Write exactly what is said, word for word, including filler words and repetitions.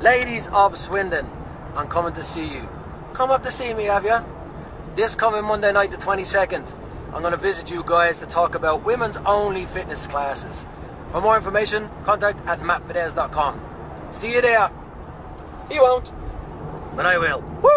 Ladies of Swindon, I'm coming to see you. Come up to see me, have you? This coming Monday night, the twenty-second, I'm going to visit you guys to talk about women's only fitness classes. For more information, contact at matt fiddes dot com. See you there. He won't, but I will. Woo!